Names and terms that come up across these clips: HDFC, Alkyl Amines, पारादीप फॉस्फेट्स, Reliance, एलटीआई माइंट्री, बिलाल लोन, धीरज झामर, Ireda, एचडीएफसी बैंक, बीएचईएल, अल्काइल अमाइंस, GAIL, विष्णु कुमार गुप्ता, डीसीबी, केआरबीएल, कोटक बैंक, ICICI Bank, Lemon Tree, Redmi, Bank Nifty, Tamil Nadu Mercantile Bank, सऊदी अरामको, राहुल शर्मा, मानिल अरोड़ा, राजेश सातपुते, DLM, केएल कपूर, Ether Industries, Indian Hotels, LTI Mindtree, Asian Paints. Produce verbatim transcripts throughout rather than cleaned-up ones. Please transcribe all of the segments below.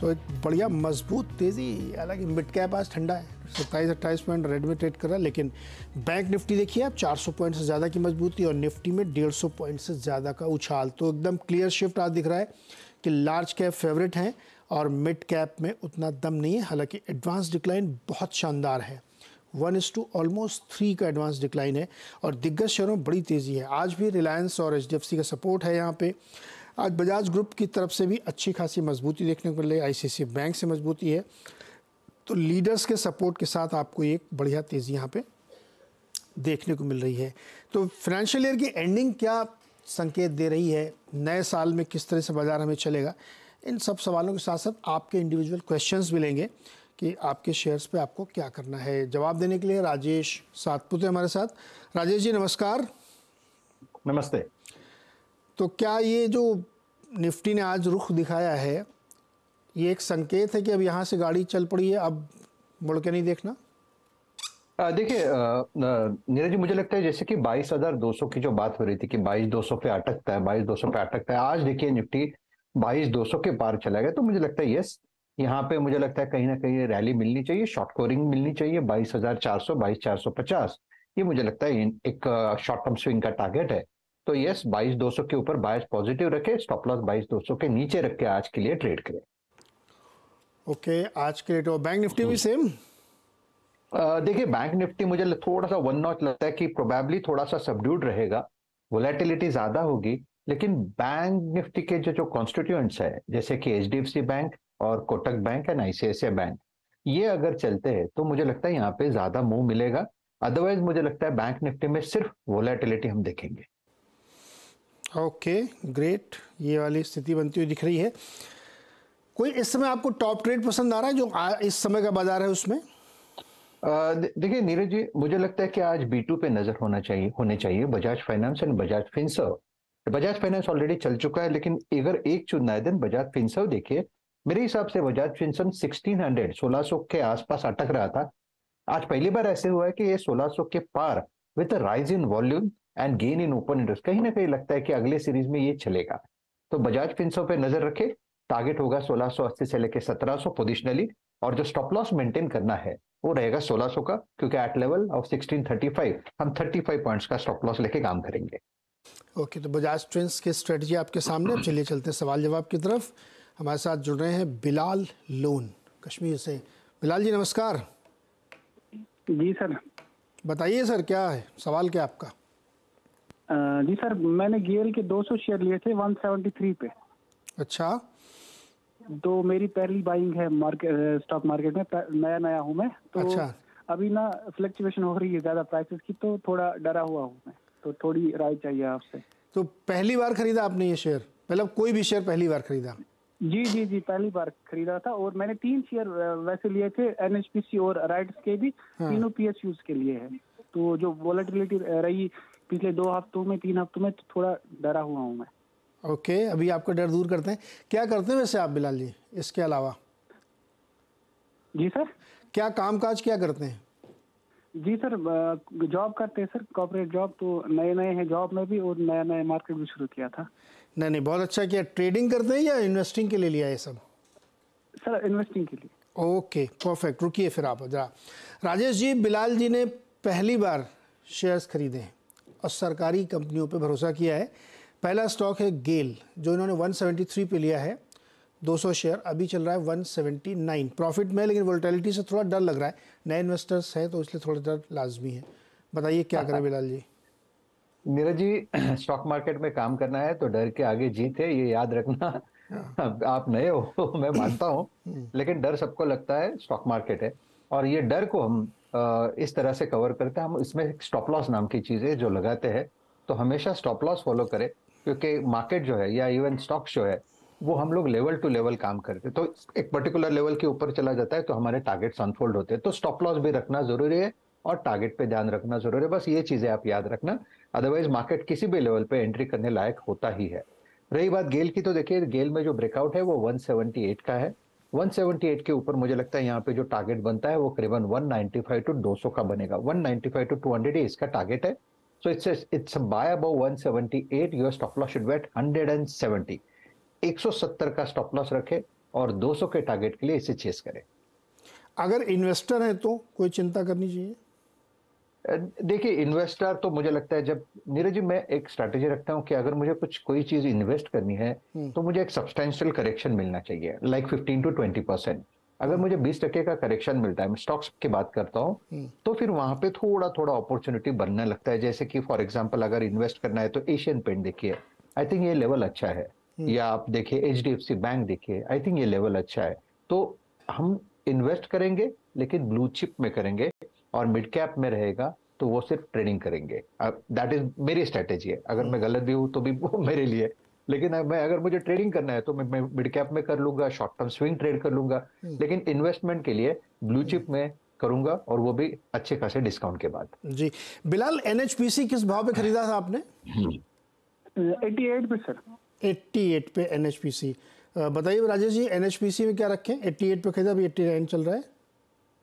तो एक बढ़िया मजबूत तेज़ी, हालांकि मिड कैप आज ठंडा है, सत्ताईस अट्ठाईस पॉइंट रेडमी ट्रेड कर रहा है। लेकिन बैंक निफ्टी देखिए आप चार सौ पॉइंट से ज़्यादा की मजबूती और निफ्टी में डेढ़ सौ पॉइंट से ज़्यादा का उछाल। तो एकदम क्लियर शिफ्ट आज दिख रहा है कि लार्ज कैप फेवरेट हैं और मिड कैप में उतना दम नहीं है। हालांकि एडवांस डिक्लाइन बहुत शानदार है, one is to almost three का एडवांस डिक्लाइन है और दिग्गज शेयरों में बड़ी तेज़ी है। आज भी रिलायंस और एच डी एफ सी का सपोर्ट है यहाँ पर। आज बजाज ग्रुप की तरफ से भी अच्छी खासी मजबूती देखने को मिले, आईसीआईसीआई बैंक से मजबूती है। तो लीडर्स के सपोर्ट के साथ आपको एक बढ़िया तेज़ी यहाँ पे देखने को मिल रही है। तो फाइनेंशियल ईयर की एंडिंग क्या संकेत दे रही है, नए साल में किस तरह से बाजार हमें चलेगा, इन सब सवालों के साथ साथ आपके इंडिविजुअल क्वेश्चंस भी लेंगे कि आपके शेयर्स पे आपको क्या करना है। जवाब देने के लिए राजेश सातपुते हमारे साथ। राजेश जी नमस्कार। नमस्ते। तो क्या ये जो निफ्टी ने आज रुख दिखाया है ये एक संकेत है कि अब यहाँ से गाड़ी चल पड़ी है, अब मुड़ के नहीं देखना? देखिए नीरज जी, मुझे लगता है जैसे कि बाईस हज़ार दो सौ की जो बात हो रही थी कि बाईस हज़ार दो सौ पे अटकता है, बाईस हज़ार दो सौ पे अटकता है, आज देखिए निफ्टी बाईस हज़ार दो सौ के पार चला गया। तो मुझे लगता है यस, यहाँ पे मुझे लगता है कहीं ना कहीं रैली मिलनी चाहिए, शॉर्ट कवरिंग मिलनी चाहिए। बाईस हज़ार चार सौ, बाईस हज़ार चार सौ पचास ये मुझे लगता है एक शॉर्ट टर्म स्विंग का टारगेट है। तो यस, बाईस हज़ार दो सौ के ऊपर बायर्स पॉजिटिव रखे, स्टॉप लॉस बाईस हज़ार दो सौ के नीचे रख के आज के लिए ट्रेड करें। ओके okay, आज के रेट और बैंक निफ्टी भी सेम। देखिए बैंक निफ्टी मुझे थोड़ा सा वन नॉट लगता है कि प्रोबेबली थोड़ा सा सबड्यूड रहेगा, वोलेटिलिटी ज्यादा होगी। लेकिन बैंक निफ्टी के जो जो कॉन्स्टिट्यूएंट्स है जैसे कि H D F C bank और कोटक बैंक and ICICI bank, ये अगर चलते हैं तो मुझे लगता है यहाँ पे ज्यादा मूव मिलेगा। अदरवाइज मुझे लगता है बैंक निफ्टी में सिर्फ वोलेटिलिटी हम देखेंगे। ओके okay, ग्रेट, ये वाली स्थिति बनती हुई दिख रही है। कोई इस समय आपको टॉप ट्रेड पसंद आ रहा है जो आ, इस समय का बाजार है उसमें? देखिए नीरज जी, मुझे लगता है कि आज बी टू पे नजर होना चाहिए होने चाहिए Bajaj finance and Bajaj Finserv. Bajaj finance already चल चुका है, लेकिन अगर एक चुनना है देन बजाज फिनसर्व। देखिए मेरे हिसाब से बजाज फिनसर्व सिक्सटीन हंड्रेड सोलह सौ के आसपास अटक रहा था, आज पहली बार ऐसे हुआ है कि ये सोलह सौ के पार with rise in volume and gain in open interest, कहीं ना कहीं लगता है कि अगले सीरीज में ये चलेगा। तो बजाज फिनसर्व पे नजर रखे, टारगेट होगा सोलह सौ अस्सी से लेके सत्रह सौ पोजिशनली, और जो स्टॉप लॉस मेंटेन करना है वो रहेगा सोलह सौ का, क्योंकि at level of sixteen thirty five हम पैंतीस पॉइंट्स का स्टॉप लॉस लेके काम करेंगे। ओके okay, तो बजाज ट्रेंड्स की स्ट्रेटजी आपके सामने। चलिए चलते हैं सवाल जवाब की तरफ। हमारे साथ जुड़ रहे हैं बिलाल लोन कश्मीर से। बिलाल जी नमस्कार। जी सर बताइए सर, क्या है सवाल, क्या आपका? जी सर, मैंने गेल के दो सौ शेयर लिए थे एक सौ तिहत्तर पे। अच्छा, तो मेरी पहली बाइंग है मार्केट, स्टॉक मार्केट में नया नया हूँ मैं तो। अच्छा। अभी ना फ्लक्चुएशन हो रही है ज्यादा प्राइसेस की, तो थोड़ा डरा हुआ हूँ मैं, तो थोड़ी राय चाहिए आपसे। तो पहली बार खरीदा आपने ये शेयर, मतलब कोई भी शेयर पहली बार खरीदा? जी जी जी, पहली बार खरीदा था। और मैंने तीन शेयर वैसे लिए थे, एनएचपीसी और राइट्स के भी, तीनों पीएसयूज के लिए है। तो जो वॉलेटिलिटी रही पिछले दो हफ्तों में तीन हफ्तों में, तो थोड़ा डरा हुआ हूँ मैं। ओके okay, अभी आपका डर दूर करते हैं। क्या करते हैं वैसे आप बिलाल जी इसके अलावा? जी सर, क्या कामकाज क्या करते हैं? जी सर, जॉब करते हैं सर, कॉर्पोरेट जॉब। तो नए नए हैं जॉब में भी और नया नया मार्केट भी शुरू किया था। नहीं नहीं, बहुत अच्छा किया। ट्रेडिंग करते हैं या इन्वेस्टिंग के लिए लिया ये सब? सर इन्वेस्टिंग के लिए। ओके परफेक्ट, रुकिए फिर आप जरा। राजेश जी, बिलाल जी ने पहली बार शेयर्स खरीदे हैं और सरकारी कंपनियों पे भरोसा किया है। पहला स्टॉक है गेल जो इन्होंने एक सौ तिहत्तर पे लिया है, दो सौ शेयर, अभी चल रहा है एक सौ उन्यासी प्रॉफिट में, लेकिन वोलेटिलिटी से थोड़ा डर लग रहा है, नए इन्वेस्टर्स हैं तो इसलिए थोड़ा डर लाजमी है। बताइए क्या करें बिलाल जी? नीरज जी, स्टॉक मार्केट में काम करना है तो डर के आगे जीत है, ये याद रखना। आप नए हो मैं मानता हूँ, लेकिन डर सबको लगता है, स्टॉक मार्केट है। और ये डर को हम इस तरह से कवर करते हैं, हम इसमें स्टॉप लॉस नाम की चीज़ है जो लगाते हैं। तो हमेशा स्टॉप लॉस फॉलो करें, क्योंकि मार्केट जो है या इवन स्टॉक्स जो है वो हम लोग लेवल टू लेवल काम करते हैं। तो एक पर्टिकुलर लेवल के ऊपर चला जाता है तो हमारे टारगेट्स अनफोल्ड होते हैं। तो स्टॉप लॉस भी रखना ज़रूरी है और टारगेट पे ध्यान रखना ज़रूरी है, बस ये चीज़ें आप याद रखना। अदरवाइज मार्केट किसी भी लेवल पर एंट्री करने लायक होता ही है। रही बात गेल की, तो देखिए गेल में जो ब्रेकआउट है वो वन सेवेंटी एट का है। एक सौ अठहत्तर के ऊपर मुझे लगता है यहाँ पे जो टारगेट बनता है वो करीबन एक सौ पचानवे टू दो सौ का बनेगा। एक सौ पचानवे टू दो सौ ये इसका टारगेट है। So it's it's buy above एक सौ अठहत्तर, your stop loss should be at एक सौ सत्तर। एक सौ सत्तर का स्टॉप लॉस रखे और दो सौ के टारगेट के लिए इसे चेस करें। अगर इन्वेस्टर हैं तो कोई चिंता करनी चाहिए? देखिए इन्वेस्टर तो मुझे लगता है, जब नीरज जी मैं एक स्ट्रैटेजी रखता हूं कि अगर मुझे कुछ कोई चीज इन्वेस्ट करनी है तो मुझे एक सब्सटेंशियल करेक्शन मिलना चाहिए, like fifteen to twenty percent. अगर मुझे बीस टके का करेक्शन मिलता है, मैं स्टॉक्स की बात करता हूँ, तो फिर वहां पे थोड़ा थोड़ा अपॉर्चुनिटी बनने लगता है। जैसे कि फॉर एग्जांपल अगर इन्वेस्ट करना है तो एशियन पेंट देखिए, आई थिंक ये लेवल अच्छा है, या आप देखिए एचडीएफसी बैंक देखिए, आई थिंक ये लेवल अच्छा है। तो हम इन्वेस्ट करेंगे लेकिन ब्लू चिप में करेंगे, और मिड कैप में रहेगा तो वो सिर्फ ट्रेडिंग करेंगे। दैट इज मेरी स्ट्रेटेजी है। अगर मैं गलत भी हूँ तो भी वो मेरे लिए, लेकिन मैं अगर मुझे ट्रेडिंग करना है तो मैं मिड कैप में कर लूंगा, शॉर्ट टर्म स्विंग ट्रेड कर लूंगा, लेकिन इन्वेस्टमेंट के लिए ब्लू चिप में करूंगा, और वो भी अच्छे खासे डिस्काउंट के बाद। जी बिलाल, एनएचपीसी किस भाव पे खरीदा था आपने? अठासी पे सर, अठासी पे एनएचपीसी। बताइए राजेश जी, एनएचपीसी में क्या रखें? अठासी पे खरीदा, अभी नवासी चल रहा है।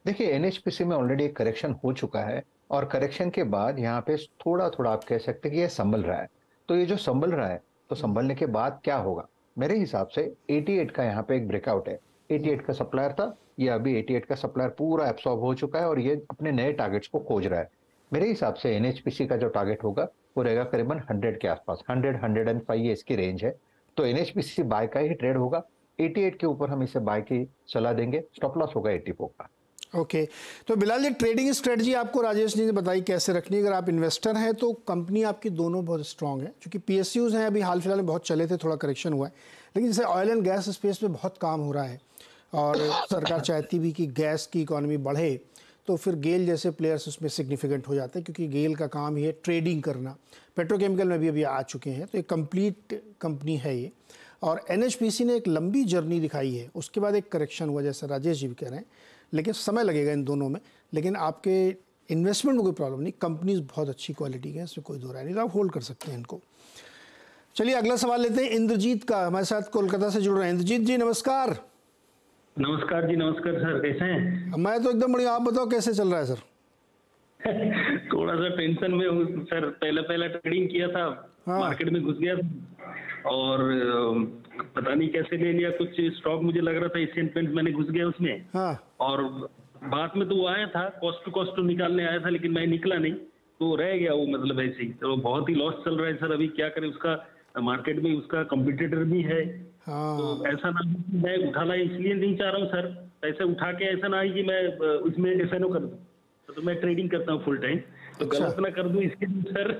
देखिए एनएचपीसी में ऑलरेडी एक करेक्शन हो चुका है, और करेक्शन के बाद यहाँ पे थोड़ा थोड़ा आप कह सकते हैं कि ये संभल रहा है। तो ये जो संभल रहा है, तो संभलने के बाद क्या होगा? मेरे हिसाब से अठासी का यहाँ पे एक ब्रेकआउट है। अठासी का सप्लायर था, ये अभी अठासी का सप्लायर पूरा एब्सॉर्ब हो चुका है और ये अपने नए टारगेट्स को खोज रहा है। मेरे हिसाब से एनएचपीसी का जो टारगेट होगा वो रहेगा करीबन सौ के आसपास, सौ, एक सौ पाँच ये इसकी रेंज है। तो एनएचपीसी बाय का ही ट्रेड होगा। अठासी के ऊपर हम इसे बाय की सलाह देंगे, स्टॉप लॉस होगा चौरासी का। Okay okay. तो बिलाल जी, ट्रेडिंग स्ट्रेटजी आपको राजेश जी ने बताई कैसे रखनी है। अगर आप इन्वेस्टर हैं तो कंपनी आपकी दोनों बहुत स्ट्रांग है, क्योंकि पीएसयूज़ हैं, अभी हाल फिलहाल में बहुत चले थे, थोड़ा करेक्शन हुआ है, लेकिन जैसे ऑयल एंड गैस स्पेस में बहुत काम हो रहा है, और सरकार चाहती भी कि गैस की इकॉनमी बढ़े, तो फिर गेल जैसे प्लेयर्स उसमें सिग्निफिकेंट हो जाते हैं, क्योंकि गेल का काम ही है ट्रेडिंग करना। पेट्रोकेमिकल में भी अभी आ चुके हैं, तो एक कंप्लीट कंपनी है ये। और एनएचपीसी ने एक लंबी जर्नी दिखाई है, उसके बाद एक करेक्शन हुआ जैसा राजेश जी भी कह रहे हैं, लेकिन समय लगेगा इन दोनों में। लेकिन आपके इन्वेस्टमेंट में कोई प्रॉब्लम नहीं, कंपनीज बहुत अच्छी क्वालिटी की है, इसमें कोई दो राय नहीं, आप होल्ड कर सकते हैं इनको। चलिए अगला सवाल लेते हैं इंद्रजीत का, हमारे साथ कोलकाता से जुड़ रहे हैं। इंद्रजीत जी नमस्कार। नमस्कार जी, नमस्कार सर, कैसे हैं? मैं तो एकदम बढ़िया, आप बताओ कैसे चल रहा है सर? थोड़ा सा टेंशन में हूँ सर, पहला पहला ट्रेडिंग किया था, हाँ। मार्केट में घुस गया और पता नहीं कैसे ले लिया कुछ स्टॉक, मुझे लग रहा था एशियन पेंट, मैंने घुस गया उसमें, हाँ। और बाद में तो वो आया था कॉस्ट टू कॉस्ट निकालने आया था, लेकिन मैं निकला नहीं तो रह गया वो, मतलब ऐसे ही, तो बहुत ही लॉस चल रहा है सर। अभी क्या करें, उसका मार्केट में उसका कॉम्पिटिटर भी है, हाँ। तो ऐसा ना मैं उठाना इसलिए नहीं चाह रहा हूँ सर, पैसे उठा के ऐसा ना आए कि मैं उसमें एसएनओ कर दूँ, तो मैं ट्रेडिंग करता हूँ फुल टाइम, तो अच्छा। गलत ना कर दूं इसके लिए सर,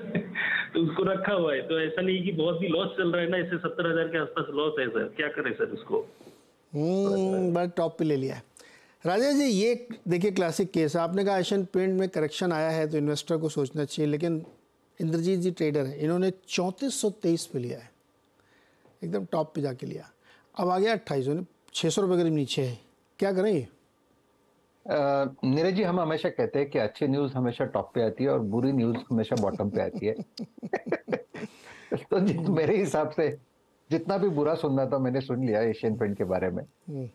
तो उसको रखा हुआ है, तो ऐसा नहीं कि बहुत ही लॉस चल रहा है ना, इससे सत्तर हजार के आसपास लॉस है सर, क्या करें सर उसको? हम्म, बस टॉप पे ले लिया है। राजेश जी ये देखिए क्लासिक केस, आपने कहा एशियन पेंट में करेक्शन आया है तो इन्वेस्टर को सोचना चाहिए, लेकिन इंद्रजीत जी ट्रेडर है, इन्होंने चौंतीस सौ तेईस पे लिया है, एकदम टॉप पे जाके लिया, अब आ गया अट्ठाईस सौ, छः सौ रुपये करीब नीचे है, क्या करें? नीरज जी हम हमेशा कहते हैं कि अच्छी न्यूज हमेशा टॉप पे आती है और बुरी न्यूज हमेशा बॉटम पे आती है। तो मेरे हिसाब से जितना भी बुरा सुनना था मैंने सुन लिया एशियन पेंट के बारे में,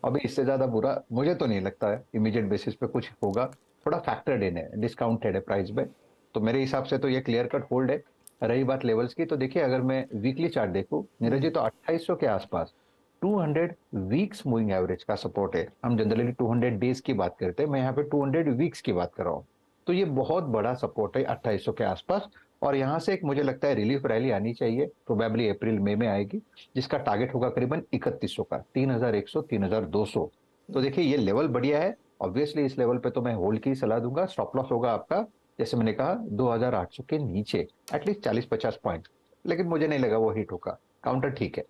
अभी इससे ज्यादा बुरा मुझे तो नहीं लगता है इमीडिएट बेसिस पे कुछ होगा। थोड़ा फैक्टर्ड इन है, डिस्काउंटेड है प्राइस में, तो मेरे हिसाब से तो ये क्लियर कट होल्ड है। रही बात लेवल्स की, तो देखिए अगर मैं वीकली चार्ट देखूं नीरज जी, तो अट्ठाईस सौ के आसपास two hundred weeks moving average का सपोर्ट है। हम जनरली टू हंड्रेड डेज की बात करते हैं, मैं यहाँ पे टू हंड्रेड वीक्स की बात कर रहा हूँ। तो ये बहुत बड़ा सपोर्ट है अट्ठाईस सौ के आसपास, और यहाँ से एक मुझे लगता है रिलीफ रैली आनी चाहिए, प्रोबेबली अप्रैल मई में आएगी, जिसका टारगेट होगा करीबन इकतीस सौ का, तीन हजार एक सौ तीन हजार दो सौ। तो देखिए ये लेवल बढ़िया है, ऑब्वियसली इस लेवल पे तो मैं होल्ड की सलाह दूंगा। स्टॉप लॉस होगा आपका, जैसे मैंने कहा, दो हजार आठ सौ के नीचे एटलीस्ट चालीस पचास पॉइंट, लेकिन मुझे नहीं लगा वो हिट होगा। काउंटर ठीक है,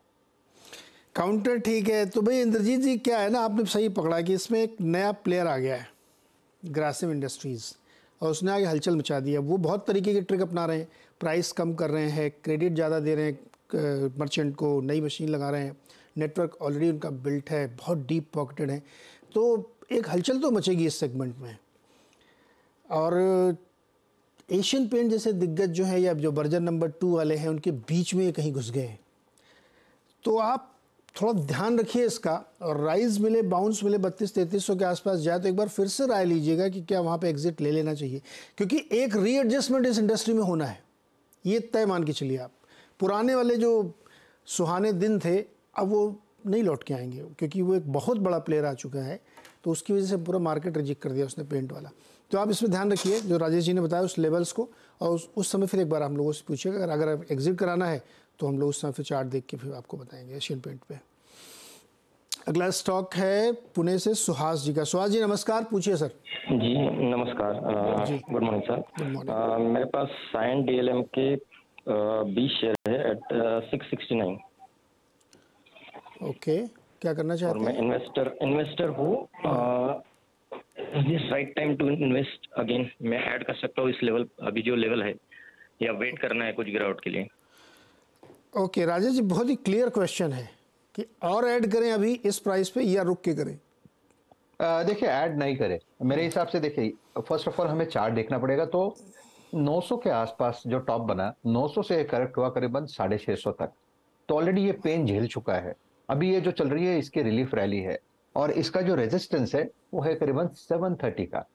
काउंटर ठीक है। तो भाई इंद्रजीत जी क्या है ना, आपने सही पकड़ा कि इसमें एक नया प्लेयर आ गया है, ग्रासिम इंडस्ट्रीज़, और उसने आगे हलचल मचा दी है। वो बहुत तरीके के ट्रिक अपना रहे हैं, प्राइस कम कर रहे हैं, क्रेडिट ज़्यादा दे रहे हैं मर्चेंट को, नई मशीन लगा रहे हैं, नेटवर्क ऑलरेडी उनका बिल्ट है, बहुत डीप पॉकेटेड है, तो एक हलचल तो मचेगी इस सेगमेंट में। और एशियन पेंट जैसे दिग्गज जो है, या जो वर्जन नंबर टू वाले हैं, उनके बीच में कहीं घुस गए, तो आप थोड़ा ध्यान रखिए इसका। और राइज मिले, बाउंस मिले बत्तीस तैंतीस सौ के आसपास जाए तो एक बार फिर से राय लीजिएगा कि क्या वहाँ पे एग्जिट ले लेना चाहिए, क्योंकि एक रीएडजस्टमेंट इस इंडस्ट्री में होना है, ये तय मान के चलिए। आप पुराने वाले जो सुहाने दिन थे, अब वो नहीं लौट के आएंगे, क्योंकि वो एक बहुत बड़ा प्लेयर आ चुका है, तो उसकी वजह से पूरा मार्केट रिजेक्ट कर दिया उसने पेंट वाला। तो आप इसमें ध्यान रखिए जो राजेश जी ने बताया उस लेवल्स को, और उस, उस समय फिर एक बार हम लोगों से पूछिएगा, अगर अगर आप एग्जिट कराना है तो हम लोग उस समय फिर चार्ट देख के फिर आपको बताएंगे एशियन पेंट पे। अगला स्टॉक है पुणे से सुहास जी का। सुहास जी नमस्कार, पूछिए सर। जी नमस्कार, गुड मॉर्निंग सर। मेरे पास साइन डीएलएम के बीस शेयर है at six sixty nine. Okay, क्या करना चाहते हैं? मैं इन्वेस्टर इन्वेस्टर हूँ, this right time to invest again? मैं ऐड कर सकता हूँ इस लेवल, अभी जो लेवल है, या वेट करना है कुछ गिरावट के लिए? ओके okay, राजेश जी बहुत ही क्लियर क्वेश्चन है कि और ऐड करें अभी इस प्राइस पे या रुक के करें? देखिए ऐड नहीं करें मेरे हिसाब से। देखिए फर्स्ट ऑफ ऑल हमें चार्ट देखना पड़ेगा, तो नौ सौ के आसपास जो टॉप बना, नौ सौ से करेक्ट हुआ करीबन साढ़े छः सौ तक, तो ऑलरेडी ये पेन झेल चुका है। अभी ये जो चल रही है इसकी रिलीफ रैली है, और इसका जो रेजिस्टेंस है वो है करीबन सेवन थर्टी का।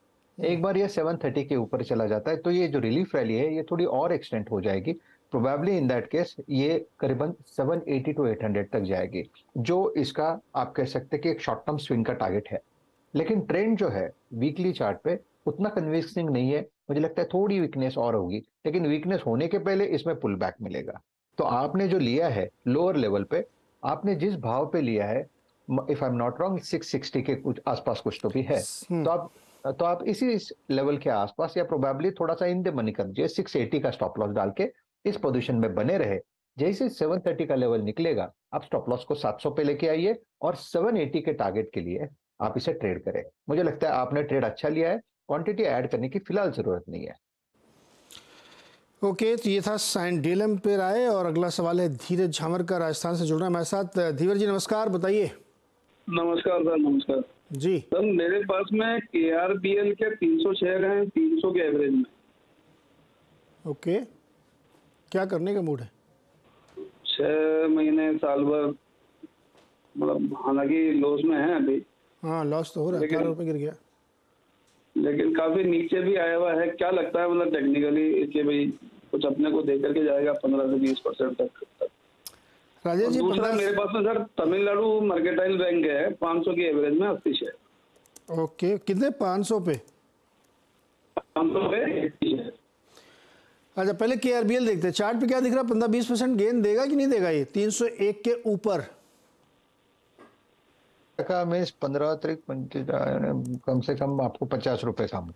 एक बार ये सेवन थर्टी के ऊपर चला जाता है तो ये जो रिलीफ रैली है ये थोड़ी और एक्सटेंड हो जाएगी प्रोबेबली। इन दैट केस ये करीबन seven eighty two eight hundred तक जाएगी, जो इसका आप कह सकते कि एक शॉर्ट टर्म स्विंग का टारगेट है। लेकिन ट्रेंड जो है वीकली चार्ट पे उतना कन्विंसिंग नहीं है, मुझे लगता है थोड़ी वीकनेस और होगी, लेकिन वीकनेस होने के पहले इसमें पुल बैक मिलेगा। तो आपने जो लिया है लोअर लेवल पे, आपने जिस भाव पे लिया है, if I am not wrong six sixty के कुछ आसपास कुछ तो भी है, तो आप तो आप इसी इस लेवल के आसपास या प्रोबेबली थोड़ा सा इन द मनी कर दीजिए, सिक्स एटी का स्टॉप लॉस डाल के इस पोजीशन में बने रहे। जैसे सेवन थर्टी का लेवल निकलेगा आप स्टॉप लॉस को सात सौ पे लेके आइए, और सेवन एटी के टारगेट के लिए आप इसे ट्रेड करें। मुझे लगता है आपने ट्रेड अच्छा लिया है, क्वांटिटी ऐड करने की फिलहाल जरूरत नहीं है। ओके okay, तो ये था साइन डीएलएम पे राय। और अगला सवाल है धीरज झामर का, राजस्थान से जुड़ना हमारे साथ। धीरज जी नमस्कार, बताइए। नमस्कार सर। नमस्कार जी सर, मेरे पास में केआरबीएल के तीन सौ शेयर हैं, तीन सौ के एवरेज में। ओके okay, क्या करने का मूड है? छह महीने साल भर, मतलब हालांकि लॉस में है अभी। हाँ लॉस तो हो रहा है, अठारह रुपये गिर गया, लेकिन काफी नीचे भी आया हुआ है। क्या लगता है मतलब टेक्निकली इसके भाई कुछ अपने को दे करके जाएगा पंद्रह से बीस परसेंट तक? राजेश जी दूसरा मेरे पास में सर तमिलनाडु मर्केंटाइल बैंक है, पाँच सौ के एवरेज में अस्सी शेयर। ओके कितने? पाँच सौ पे पाँच सौ पे अस्सी शेयर। अच्छा पहले केआरबीएल देखते हैं, चार्ट पे क्या दिख रहा है? पंद्रह बीस परसेंट गेन देगा कि नहीं देगा ये तीन सौ एक के ऊपर? मैं पंद्रह तरीक कम से कम आपको पचास रुपए कम।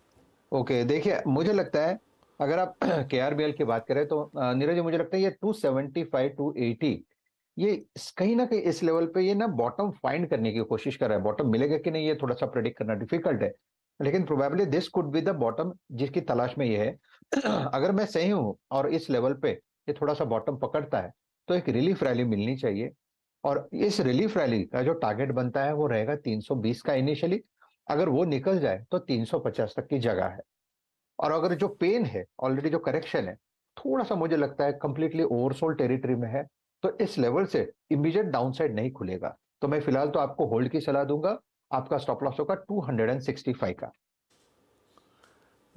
ओके देखिए मुझे लगता है अगर आप केआरबीएल की बात करें तो नीरज मुझे लगता है ये two seventy five to eighty, ये कहीं ना कहीं इस लेवल पे ये ना बॉटम फाइंड करने की कोशिश कर रहा है। बॉटम मिलेगा कि नहीं ये थोड़ा सा प्रेडिक्ट करना डिफिकल्ट है, लेकिन probably this could be the bottom जिसकी तलाश में ये है। अगर मैं सही हूँ और इस लेवल पे ये थोड़ा सा बॉटम पकड़ता है तो एक रिलीफ रैली मिलनी चाहिए, और इस रिलीफ रैली का जो टारगेट बनता है वो रहेगा तीन सौ बीस का इनिशियली। अगर वो निकल जाए तो तीन सौ पचास तक की जगह है, और अगर जो पेन है ऑलरेडी जो करेक्शन है थोड़ा सा मुझे लगता है कंप्लीटली ओवरसोल्ड टेरिटरी में है, तो इस लेवल से इमीडिएट डाउनसाइड नहीं खुलेगा। तो मैं फिलहाल तो आपको होल्ड की सलाह दूंगा। आपका स्टॉप लॉस होगा टू सिक्सटी फाइव का,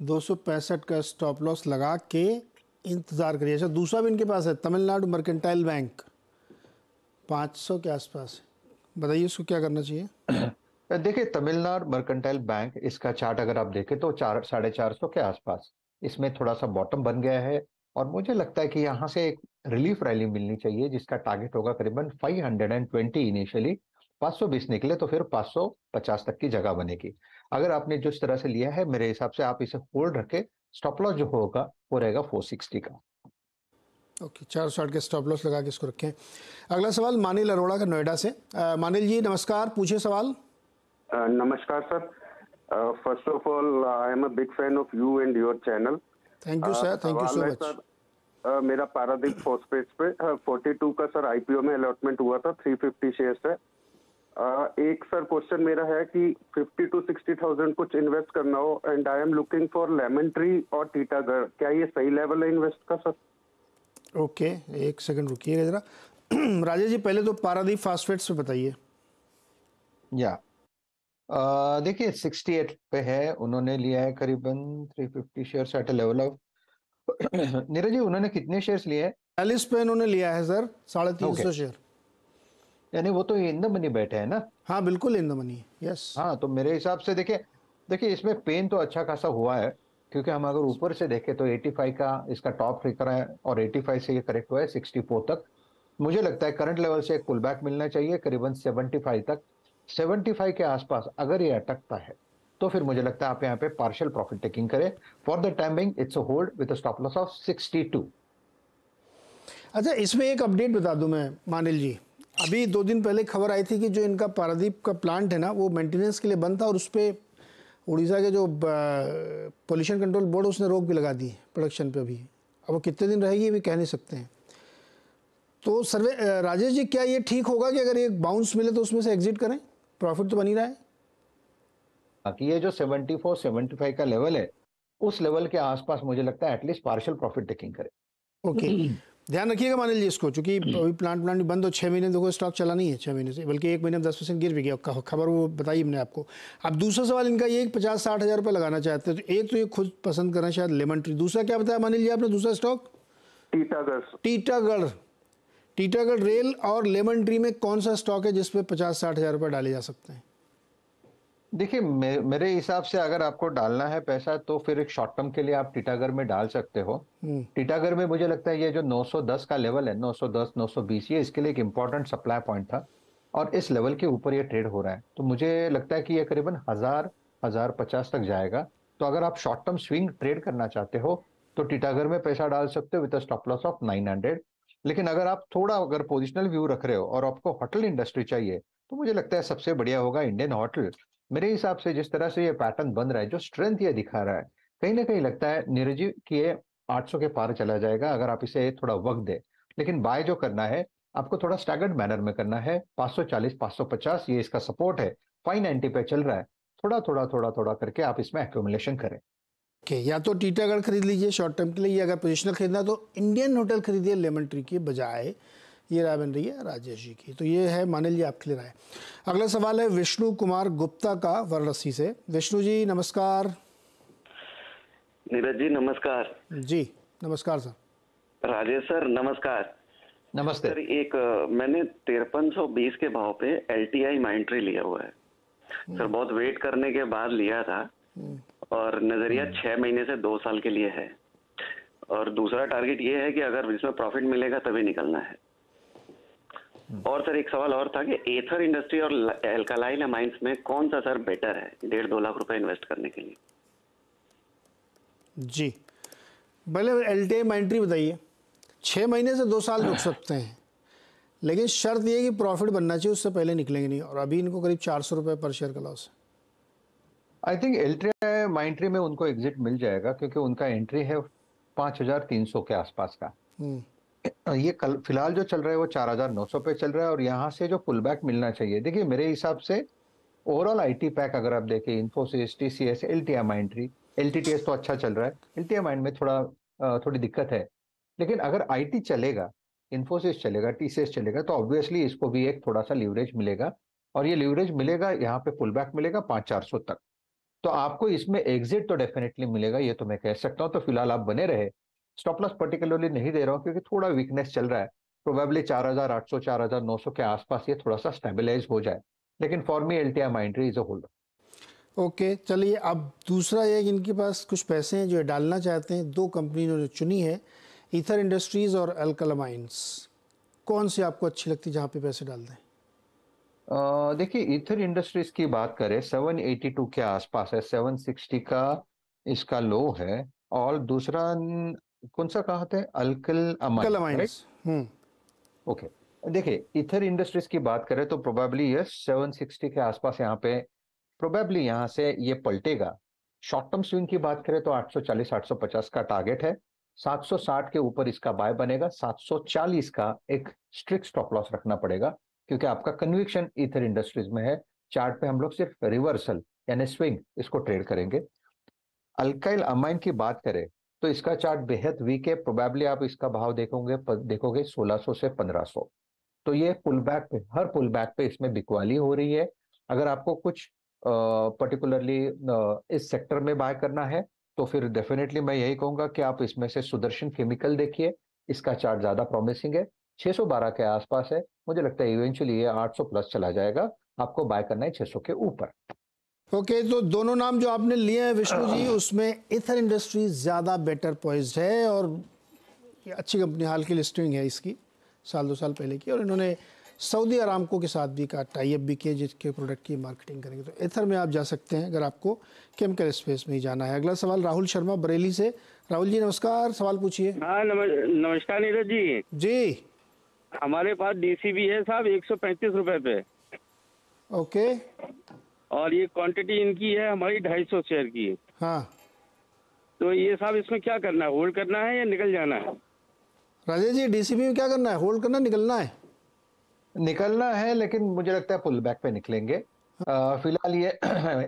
दो सौ पैंसठ का स्टॉप लॉस लगा के इंतजार करिए। अच्छा दूसरा भी इनके पास है तमिलनाडु मर्केंटाइल बैंक, पाँच सौ के आसपास, बताइए इसको क्या करना चाहिए? देखिए तमिलनाडु मर्केंटाइल बैंक, इसका चार्ट अगर आप देखें तो चार साढ़े चार सौ के आसपास इसमें थोड़ा सा बॉटम बन गया है, और मुझे लगता है कि यहाँ से एक रिलीफ रैली मिलनी चाहिए जिसका टारगेट होगा करीबन फाइव ट्वेंटी इनिशियली। पाँच सौ बीस निकले तो फिर पाँच सौ पचास तक की जगह बनेगी। अगर आपने जिस तरह से लिया है मेरे हिसाब से आप इसे होल्ड रखें, स्टॉप लॉस जो होगा वो रहेगा फोर सिक्सटी का। ओके चार सौ साठ के स्टॉप लॉस लगा के इसको रखें। अगला सवाल मानिल अरोड़ा का नोएडा से। आ, मानिल जी नमस्कार, पूछे सवाल। uh, नमस्कार sir, first of all I am a big fan of you and your channel. Thank you sir, thank you so much. मेरा पारादीप फॉस्फेट्स पे फोर्टी टू uh, का सर आईपीओ में अलॉटमेंट हुआ था, थ्री फिफ्टी शेयर्स है। uh, एक sir question मेरा है कि फिफ्टी टू सिक्सटी थाउजेंड कुछ इन्वेस्ट करना हो, and I am looking for lemon tree और टीटागढ़, क्या ये सही लेवल है इन्वेस्ट का सर? ओके okay, एक सेकंड रुकिएगा जरा। राजेश जी पहले तो पारादीप फॉस्फेट्स पे बताइए। या देखिए सिक्सटी एट पे है, उन्होंने लिया है करीबन three fifty shares at a level of. Neeraj ji उन्होंने कितने शेयर्स लिए हैं? चालीस पे उन्होंने लिया है सर, साढ़े तीन सौ शेयर। यानी वो तो इन द मनी बैठे हैं ना। हाँ बिल्कुल इन द मनी, यस। हाँ तो मेरे हिसाब से देखिए देखिए इसमें पेन तो अच्छा खासा हुआ है, क्योंकि हम अगर ऊपर से देखें तो पचासी का इसका टॉप फिकर है और पचासी से ये करेक्ट हुआ है चौंसठ तक। मुझे लगता है करंट लेवल से एक पुल बैक मिलना चाहिए करीबन पचहत्तर तक, पचहत्तर के आसपास अगर ये अटकता है तो फिर मुझे लगता है आप यहाँ पे पार्शियल प्रॉफिट टेकिंग करें। For the time being it's a hold with a stop loss of बासठ। अच्छा इसमें एक अपडेट बता दूं मैं मानिल जी, अभी दो दिन पहले खबर आई थी कि जो इनका पारादीप का प्लांट है ना वो मेंटेनेंस के लिए बंद था और उस पर उड़ीसा के जो पोल्यूशन कंट्रोल बोर्ड उसने रोक भी लगा दी प्रोडक्शन पे अभी। अब वो कितने दिन रहेगी ये भी कह नहीं सकते हैं। तो सर्वे राजेश जी क्या ये ठीक होगा कि अगर ये बाउंस मिले तो उसमें से एग्जिट करें, प्रॉफिट तो बनी रहा है। बाकी ये जो चौहत्तर, पचहत्तर का लेवल है उस लेवल के आसपास मुझे लगता है एटलीस्ट पार्शियल प्रॉफिट टेकिंग करें। ओके ध्यान रखिएगा मानिल जी इसको, चूंकि अभी प्लांट प्लांट बंद हो छः महीने देखो स्टॉक चला नहीं है छः महीने से, बल्कि एक महीने में दस परसेंट गिर भी गया, खबर वो बताई हमने आपको। अब दूसरा सवाल इनका ये पचास साठ हज़ार रुपये लगाना चाहते हैं, तो एक तो ये खुद पसंद करना शायद लेमन ट्री। दूसरा क्या बताया मानिल जी आपने, दूसरा स्टॉक टीटागढ़ टीटागढ़ टीटागढ़ रेल और लेमन ट्री में कौन सा स्टॉक है जिसपे पचास साठ हज़ार रुपये डाले जा सकते हैं? देखिए मे, मेरे हिसाब से अगर आपको डालना है पैसा तो फिर एक शॉर्ट टर्म के लिए आप टीटागढ़ में डाल सकते हो। टीटागढ़ में मुझे लगता है ये जो नौ सौ दस का लेवल है, नौ सौ दस, नौ सौ बीस, ये इसके लिए एक इम्पोर्टेंट सप्लाई पॉइंट था और इस लेवल के ऊपर ये ट्रेड हो रहा है, तो मुझे लगता है कि ये करीबन हजार हजार पचास तक जाएगा। तो अगर आप शॉर्ट टर्म स्विंग ट्रेड करना चाहते हो तो टीटागढ़ में पैसा डाल सकते हो with stop loss of nine hundred. लेकिन अगर आप थोड़ा अगर पोजिशनल व्यू रख रहे हो और आपको होटल इंडस्ट्री चाहिए तो मुझे लगता है सबसे बढ़िया होगा इंडियन होटल। मेरे हिसाब से जिस तरह से ये पैटर्न बन रहा है, जो स्ट्रेंथ ये दिखा रहा है, कहीं ना कहीं लगता है नीरज जी कि ये आठ सौ के पार चला जाएगा अगर आप इसे थोड़ा वक्त दे। लेकिन बाय जो करना है आपको थोड़ा स्टैगर्ड मैनर में करना है। पाँच सौ चालीस, पाँच सौ पचास ये इसका सपोर्ट है, पाँच सौ नब्बे पे चल रहा है, थोड़ा थोड़ा थोड़ा थोड़ा करके आप इसमें एक्यूमुलेशन करें। ओके okay, या तो टीटागढ़ खरीद लीजिए शॉर्ट टर्म के लिए, या अगर पोजिशनल खरीदना तो इंडियन होटल खरीदिए लेमन ट्री के बजाय। ये राय बन रही है राजेश जी की, तो ये है मानिल जी आपके लिए राय। अगला सवाल है विष्णु कुमार गुप्ता का वाराणसी से। विष्णु जी नमस्कार। नीरज जी नमस्कार। जी नमस्कार सर। राजेश सर नमस्कार। नमस्ते सर। एक मैंने तिरपन सौ बीस के भाव पे एलटीआई माइंट्री लिया हुआ है सर, बहुत वेट करने के बाद लिया था और नजरिया छह महीने से दो साल के लिए है और दूसरा टारगेट ये है कि अगर इसमें प्रॉफिट मिलेगा तभी निकलना है। और सर एक सवाल और था कि एथर इंडस्ट्री और एल्कालाइन अमाइंस में कौन सा सर बेटर है डेढ़ दो लाख रुपए इन्वेस्ट करने के लिए? जी भले एलटीआई माइंट्री बताइए, छः महीने से दो साल रुक सकते हैं, लेकिन शर्त यह है कि प्रॉफिट बनना चाहिए, उससे पहले निकलेंगे नहीं। और अभी इनको करीब चार सौ रुपये पर शेयर का लॉस है। आई थिंक एलटीआई माइंट्री में उनको एग्जिट मिल जाएगा क्योंकि उनका एंट्री है पाँच हजार तीन सौ के आसपास का। ये कल फिलहाल जो चल रहा है वो चार हज़ार नौ सौ पे चल रहा है और यहाँ से जो पुल बैक मिलना चाहिए। देखिए मेरे हिसाब से ओवरऑल आईटी पैक अगर आप देखें, Infosys, TCS, एलटीआई माइंट्री, LTTS तो अच्छा चल रहा है, एलटीआई माइंड में थोड़ा थोड़ी दिक्कत है। लेकिन अगर आईटी चलेगा, इन्फोसिस चलेगा, टीसीएस चलेगा तो ऑब्वियसली इसको भी एक थोड़ा सा लीवरेज मिलेगा और ये लीवरेज मिलेगा यहाँ पे पुल बैक मिलेगा पाँच चार सौ तक, तो आपको इसमें एग्जिट तो डेफिनेटली मिलेगा, ये तो मैं कह सकता हूँ। तो फिलहाल आप बने रहे, स्टॉप लॉस पर्टिकुलरली नहीं दे रहा हूँ क्योंकि थोड़ा वीकनेस चल रहा है, प्रोबेबली चार हज़ार आठ सौ, चार हज़ार नौ सौ के आसपास ये थोड़ा सा स्टेबलाइज हो जाए। लेकिन for me एलटीआई माइंट्री is a holder. Okay चलिए अब दूसरा ये इनके पास कुछ पैसे हैं जो ये डालना चाहते हैं, दो कंपनी इन्होंने चुनी है, ईथर इंडस्ट्रीज और अल्काइल अमाइंस, कौन सी आपको अच्छी लगती जहाँ पे पैसे डाल दें? देखिए ईथर इंडस्ट्रीज की बात करें सेवन एटी टू के आसपास है, सेवन सिक्सटी का इसका लो है और दूसरा कौन सा कहा था अल्कल अमाइंस। ओके देखिए इथर इंडस्ट्रीज की बात करें तो प्रोबेबली यस सात सौ साठ के आसपास यहाँ पे प्रोबेबली यहाँ से ये पलटेगा। शॉर्ट टर्म स्विंग की बात करें तो आठ सौ चालीस, आठ सौ पचास का टारगेट है, सात सौ साठ के ऊपर इसका बाय बनेगा, सात सौ चालीस का एक स्ट्रिक्ट स्टॉप लॉस रखना पड़ेगा क्योंकि आपका कन्विक्शन इथर इंडस्ट्रीज में है। चार्ट पे हम लोग सिर्फ रिवर्सल यानी स्विंग इसको ट्रेड करेंगे। अल्काइल अमाइन की बात करें तो इसका चार्ट बेहद वीक है, प्रोबेबली आप इसका भाव देखोगे देखोगे सोलह सौ से पंद्रह सौ, तो ये पुल बैक पे हर पुल बैक पे इसमें बिकवाली हो रही है। अगर आपको कुछ पर्टिकुलरली इस सेक्टर में बाय करना है तो फिर डेफिनेटली मैं यही कहूंगा कि आप इसमें से सुदर्शन केमिकल देखिए, इसका चार्ट ज्यादा प्रॉमिसिंग है, छह सौ बारह के आसपास है, मुझे लगता है इवेंचुअली ये आठ सौ प्लस चला जाएगा, आपको बाय करना है छह सौ के ऊपर। ओके okay, तो दोनों नाम जो आपने लिए हैं विष्णु जी, उसमें इथर इंडस्ट्रीज ज़्यादा बेटर पॉइज्ड है और अच्छी कंपनी, हाल की लिस्टिंग है इसकी साल दो साल पहले की, और इन्होंने सऊदी अरामको के साथ भी का टाई अप भी किए जिसके प्रोडक्ट की मार्केटिंग करेंगे, तो इथर में आप जा सकते हैं अगर आपको केमिकल स्पेस में ही जाना है। अगला सवाल राहुल शर्मा बरेली से। राहुल जी नमस्कार, सवाल पूछिए। हाँ नमस्कार नीरज जी। जी हमारे पास डीसीबी है साहब एक सौ पैंतीस रुपये पे। ओके और ये क्वांटिटी इनकी है हमारी ढाई सौ शेयर की। हाँ तो ये साहब इसमें क्या करना है, होल्ड करना है या निकल जाना है? राजेश जी डीसीबी में क्या करना है, होल्ड करना निकलना है? निकलना है, लेकिन मुझे लगता है पुल बैक पे निकलेंगे। फिलहाल ये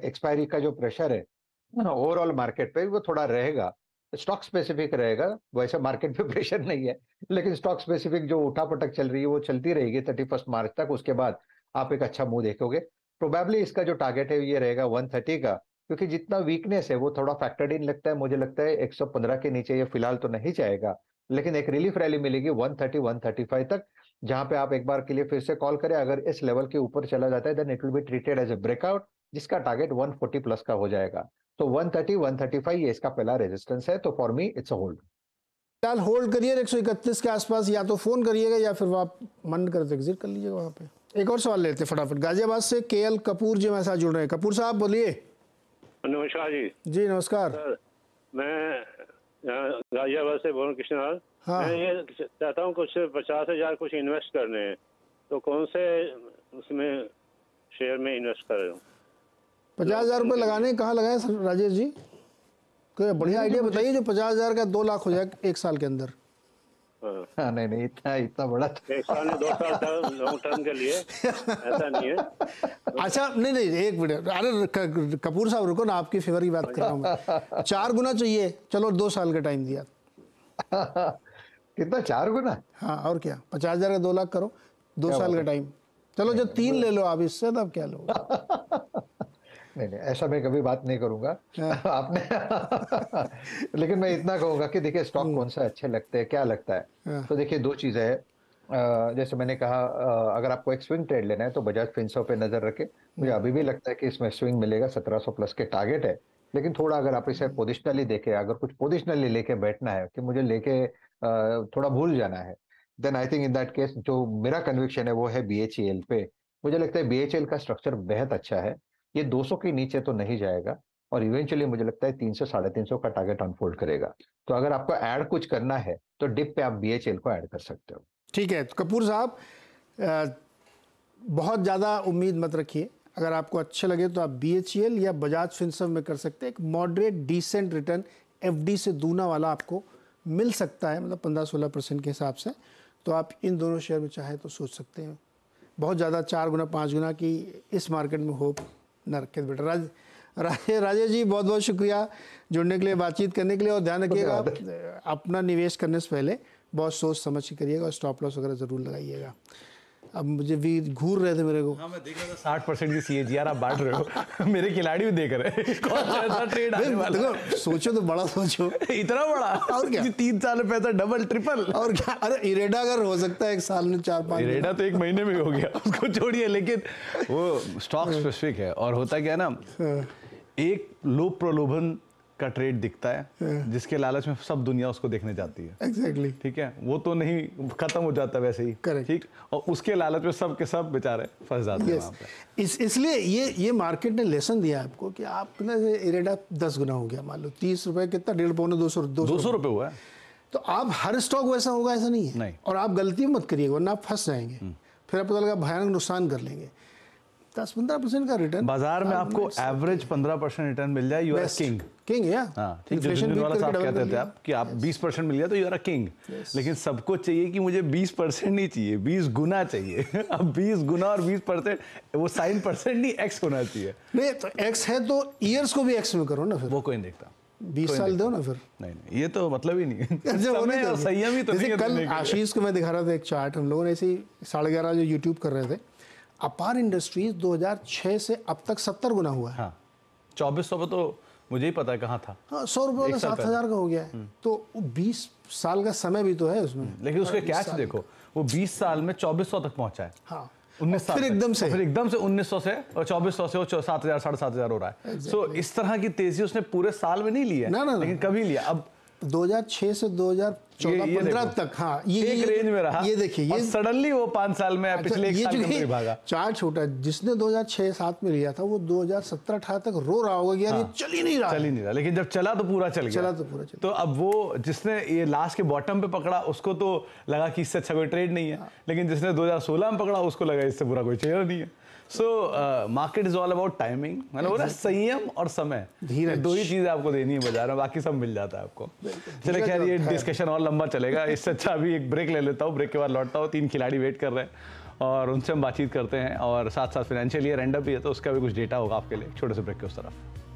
एक्सपायरी का जो प्रेशर है ओवरऑल मार्केट पे वो थोड़ा रहेगा, स्टॉक स्पेसिफिक रहेगा, वैसे मार्केट पे प्रेशर नहीं है लेकिन स्टॉक स्पेसिफिक जो उठापटक चल रही है वो चलती रहेगी थर्टी फर्स्ट मार्च तक, उसके बाद आप एक अच्छा मुंह देखोगे। प्रोबेबली इसका जो टारगेट है ये रहेगा वन थर्टी का, क्योंकि जितना वीकनेस है वो थोड़ा फैक्टर्ड इन लगता है, मुझे लगता है एक सौ पंद्रह के नीचे ये फिलहाल तो नहीं जाएगा, लेकिन एक रिलीफ रैली मिलेगी one thirty one thirty five तक, जहां पे आप एक बार के लिए फिर से कॉल करें। अगर इस लेवल के ऊपर चला जाता है then it will be treated as a breakout, जिसका टारगेट वन फोर्टी प्लस का हो जाएगा। तो one thirty one thirty five ये इसका पहला रेजिस्टेंस है, तो for me it's a hold. फिलहाल होल्ड करिए एक सौ इकतीस के आसपास, या तो फोन करिएगा या फिर आप मन कर तो एग्जिट कर लीजिएगा वहां पे। एक और सवाल लेते फटाफट, गाजियाबाद से केएल कपूर जी हमारे साथ जुड़ रहे हैं। कपूर साहब बोलिए। नमस्कार जी। जी नमस्कार, मैं गाजियाबाद से बोल कृष्णलाल। हाँ। मैं ये चाहता हूँ कुछ पचास हजार कुछ इन्वेस्ट करने हैं, तो कौन से उसमें शेयर में इन्वेस्ट कर रहे हूँ? पचास हजार रुपये लगाने कहाँ लगाए राजेश जी? कोई बढ़िया आइडिया बताइए जो पचास हजार का दो लाख हो जाए एक साल के अंदर। हाँ नहीं नहीं इतना इतना बड़ा एक साल में दो साल टर्म लॉन्ग टर्म के लिए ऐसा नहीं है। अच्छा नहीं नहीं एक मिनट, अरे कपूर साहब रुको ना, आपकी फेवर की बात कर रहा हूँ। चार गुना चाहिए, चलो दो साल का टाइम दिया। कितना? चार गुना? हाँ और क्या, पचास हजार का दो लाख करो, दो साल का टाइम, चलो जो तीन ले लो आप, इससे तब क्या लो। नहीं नहीं ऐसा मैं कभी बात नहीं करूंगा आपने। लेकिन मैं इतना कहूंगा कि देखिए स्टॉक कौन सा अच्छे लगते हैं, क्या लगता है, तो देखिए दो चीजें हैं। जैसे मैंने कहा अगर आपको एक स्विंग ट्रेड लेना है तो बजाज फिनसो पे नजर रखें, मुझे अभी भी लगता है कि इसमें स्विंग मिलेगा, सत्रह सौ प्लस के टारगेट है। लेकिन थोड़ा अगर आप इसे पोजिशनली देखें, अगर कुछ पोजिशनली लेके बैठना है कि मुझे लेके थोड़ा भूल जाना है, then I think in that case जो मेरा कन्विक्शन है वो है बीएचईएल पे। मुझे लगता है बीएचईएल का स्ट्रक्चर बेहद अच्छा है, ये दो सौ के नीचे तो नहीं जाएगा और इवेंचुअली मुझे लगता है तीन सौ साढ़े तीन सौ का टारगेट अनफोल्ड करेगा। तो अगर आपको ऐड कुछ करना है तो डिप पे आप बीएचईएल को ऐड कर सकते हो। ठीक है कपूर साहब, बहुत ज़्यादा उम्मीद मत रखिए, अगर आपको अच्छे लगे तो आप बीएचईएल या बजाज फिनसर्व में कर सकते हैं। एक मॉडरेट डिसेंट रिटर्न एफडी से दूना वाला आपको मिल सकता है, मतलब पंद्रह सोलह परसेंट के हिसाब से, तो आप इन दोनों शेयर में चाहे तो सोच सकते हैं। बहुत ज़्यादा चार गुना पाँच गुना की इस मार्केट में होप न रखें बेटा। राज राजे राजे जी बहुत बहुत शुक्रिया जुड़ने के लिए, बातचीत करने के लिए, और ध्यान रखिएगा आप अपना निवेश करने से पहले बहुत सोच समझ के करिएगा और स्टॉप लॉस वगैरह ज़रूर लगाइएगा। अब मुझे भी घूर रहे थे मेरे को। हाँ मैं देख रहा था साठ परसेंट की सीएजीआर आप बांट रहे हो। मेरे खिलाड़ी भी देख रहे हैं कौन सा ट्रेड आने वाला है। सोचो तो बड़ा सोचो। इतना बड़ा और क्या, तीन साल में पैसा डबल ट्रिपल और क्या। अरे इरेडा अगर हो सकता है एक साल में चार पाँच, इरेडा तो एक महीने में हो गया, उसको छोड़िए। लेकिन वो स्टॉक स्पेसिफिक है और होता क्या है ना, एक लोभ प्रलोभन का ट्रेड दिखता है जिसके लालच में सब दुनिया उसको देखने जाती है। Exactly exactly. ठीक है, वो तो नहीं खत्म हो जाता वैसे ही। Correct. ठीक, और उसके लालच में सब के सब बेचारे फंस जाते yes. हैं वहाँ पे। इस इसलिए ये ये मार्केट ने लेसन दिया आपको कि आपने इरेडा दस गुना हो गया, मान लो तीस रुपए कितना डेढ़ पौने दो सौ दो सौ रुपये हुआ है, तो आप हर स्टॉक वैसा होगा ऐसा नहीं है नहीं। और आप गलती मत करिएगा वरना आप फंस जाएंगे, फिर आप पता लगा भयानक नुकसान कर लेंगे। दस पंद्रह परसेंट का रिटर्न बाजार में आपको एवरेज पंद्रह परसेंट रिटर्न मिल जाए, यू आर किंग। किंग या हाँ, ठीक वाला साहब कहते थे आप कि आप बीस परसेंट मिल गया तो यू आर अ किंग। लेकिन सबको चाहिए कि मुझे बीस परसेंट नहीं चाहिए, बीस गुना चाहिए। अब बीस गुना और बीस परसेंट वो साइन परसेंट नहीं, एक्स होना चाहिए। नहीं तो एक्स है तो ईयर्स को भी एक्स में करो ना, फिर वो कोई नहीं देखता। बीस साल दो ना फिर। नहीं नहीं ये तो मतलब ही नहीं है, संयम ही तो नहीं। कल आशीष को मैं दिखा रहा था एक चार्ट, हम लोगों ने ऐसे साढ़े ग्यारह जो यूट्यूब कर रहे थे, अपार इंडस्ट्रीज दो हज़ार छह से अब तक सत्तर गुना हुआ है। हाँ, चौबीस सौ तो मुझे ही पता है कहाँ था। हाँ, सौ रुपये वाला सात हज़ार का हो गया है, तो बीस साल का समय भी तो है उसमें। लेकिन उसके कैश देखो, वो बीस साल में चौबीस सौ तक पहुंचा है। हाँ। उन्नीस साल फिर एकदम से फिर एकदम से उन्नीस सौ से और चौबीस सौ से वो सात हजार साढ़े सात हजार हो रहा है। exactly. so, इस तरह की तेजी उसने पूरे साल में नहीं लिया है, ना, ना, लेकिन कभी लिया। अब दो हज़ार छह से दो हज़ार चौदह पंद्रह तक हाँ ये एक रेंज में रहा। ये देखिए ये सडनली वो पांच साल में पिछले एक साल में भागा। चार्ट छोटा, जिसने दो हज़ार छह सात में लिया था वो दो हज़ार सत्रह अठारह तक रो रहा होगा कि यार ये चल ही नहीं रहा चल ही नहीं रहा लेकिन जब चला तो पूरा चल गया चला तो पूरा चल तो अब वो जिसने ये लास्ट के बॉटम पे पकड़ा उसको तो लगा कि इससे अच्छा कोई ट्रेड नहीं है, लेकिन जिसने दो हज़ार सोलह में पकड़ा उसको लगा इससे पूरा कोई ट्रेड नहीं है। So market is all about timing, मतलब बोला संयम और समय, धीरज, दो ही चीजें आपको देनी है बाजार में, बाकी सब मिल जाता है आपको। चले खैर ये डिस्कशन और लंबा चलेगा, इससे अच्छा अभी एक ब्रेक ले लेता हूँ, ब्रेक के बाद लौटता हूँ। तीन खिलाड़ी वेट कर रहे हैं और उनसे हम बातचीत करते हैं और साथ साथ फाइनेंशियल ईयर एंड अप भी है तो उसका भी कुछ डेटा होगा आपके लिए। छोटे से ब्रेक के उस तरफ।